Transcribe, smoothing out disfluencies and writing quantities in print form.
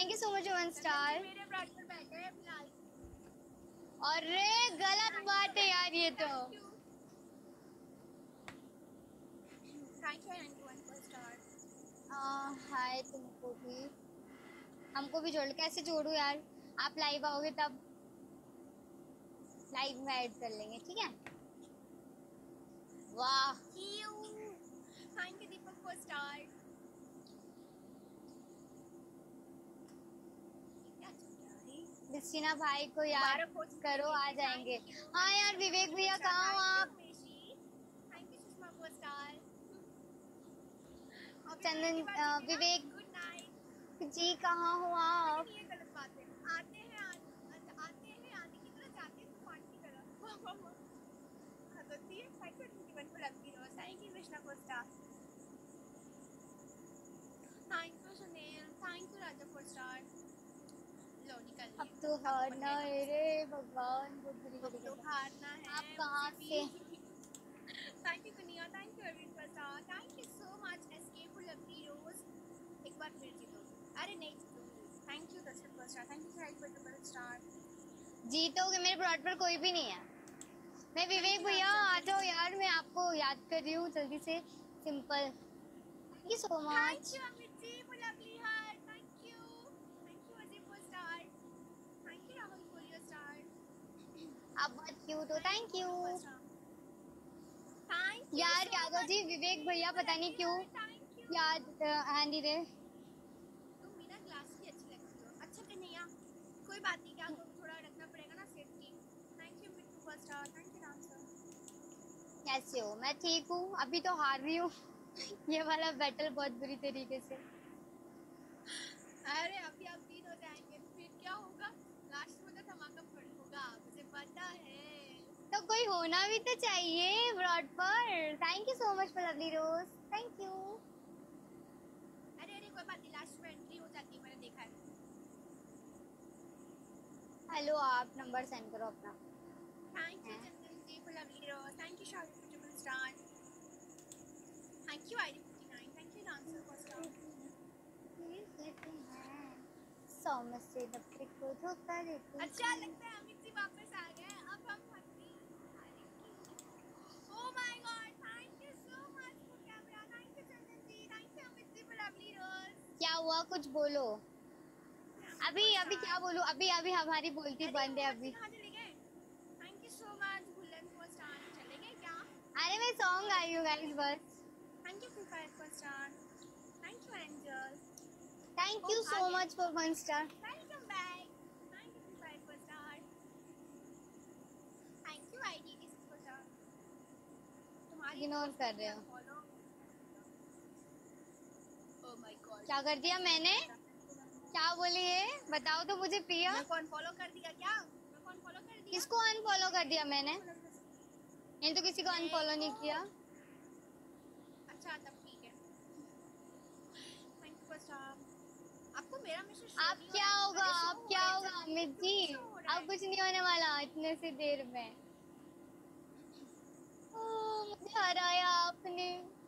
Thank you so much one star. अरे गलत बात है यार ये तो। हाय तुमको भी, हमको भी जोड़, कैसे जोड़ू यार? आप लाइव आओगे तब लाइव में ऐड कर लेंगे, ठीक है? वाह thank you Deepak for star. बिस्टिना भाई को यार करो, आ जाएंगे। हाँ यार विवेक भैया कहाँ हो आप? Thank you Sushma for star. Chandan Vivek ji कहाँ हो आप? ये गलत बात है, आते हैं आने की तरह जाते हैं तूफान की तरह लगती है, लगती है। Thank you Krishna for star. Thank you Sunil, thank you Raja for star. लो निकल, अब तो हारना है रे भगवान, बहुत तो हारना है। आप कहाँ से? Thank you Kuniya, thank you Arvind for star. Thank you so much SK for lovely rose. एक बार फिर जीतो, अरे नहीं जीतोगे। Thank you Darshan for star. Thank you Sahil for double star. जीतोगे, मेरे प्लॉट पर कोई भी नहीं है। मैं विवेक भैया आ जाओ यार, मैं आपको याद कर रही हूँ जल्दी से। Simple thank you so much. Amit ji for lovely heart. Thank you, thank you Ajay for star. Thank you Rahul for your star. आप बहुत क्यूट हो, थैंक यू। थैंक यार यादव जी, विवेक भैया पता नहीं क्यों याद आंधी रे। तुम बिना ग्लास की अच्छी लगती हो। अच्छा कन्हैया कोई बात नहीं, क्या थोड़ा रखना पड़ेगा ना safety. Thank you Mittu first star. Thank you Ram sir. कैसे हो? मैं ठीक हूँ, अभी तो हार रही हूँ ये वाला बैटल बहुत बुरी तरीके से। अरे अभी आप तीन हो जाएंगे फिर क्या होगा? लास्ट में तो धमाका होगा, मुझे पता है। तो कोई होना भी तो चाहिए ब्रॉड पर। Thank you so much for lovely rose. Thank you. अरे अरे कोई बात नहीं, लास्ट में एंट्री हो जाती है, मैंने देखा है। हेलो आप नंबर सेंड करो अपना। Thank you Chandan ji for lovely rose. Thank you Shahrukh for double star. Thank you ID59। Thank you dancer for star. ये कहते हैं सौ में से डबल को धोखा देते। अच्छा लगता है अमित जी वापस आ गए, अब हम हंसी। Oh my God, thank you so much for camera. Thank you Chandan ji, thank you Amit ji for lovely rose. क्या हुआ, कुछ बोलो? अभी क्या बोलूं? अभी हमारी बोलती बंद है अभी। Thank you so much Gulan for star. चले गए क्या? अरे मैं सॉन्ग आई हूं गाइस बस। Thank you for star. Thank you angel. Thank you so much for one star. Welcome back. Thank you for star. Thank you ID kiss for star. तुम्हारी ignore कर रहे हो। Oh my God. क्या कर दिया मैंने? क्या बोली ये बताओ तो मुझे पिया। अनफॉलो कर दिया क्या? अनफॉलो कर दिया? किसको अनफॉलो कर दिया मैंने? मैंने तो किसी को अनफॉलो नहीं किया। अच्छा तब ठीक है। आपको मेरा मैसेज आप क्या होगा? आप क्या होगा अमित जी? अब कुछ नहीं होने वाला इतने से देर में। मुझे हराया आपने।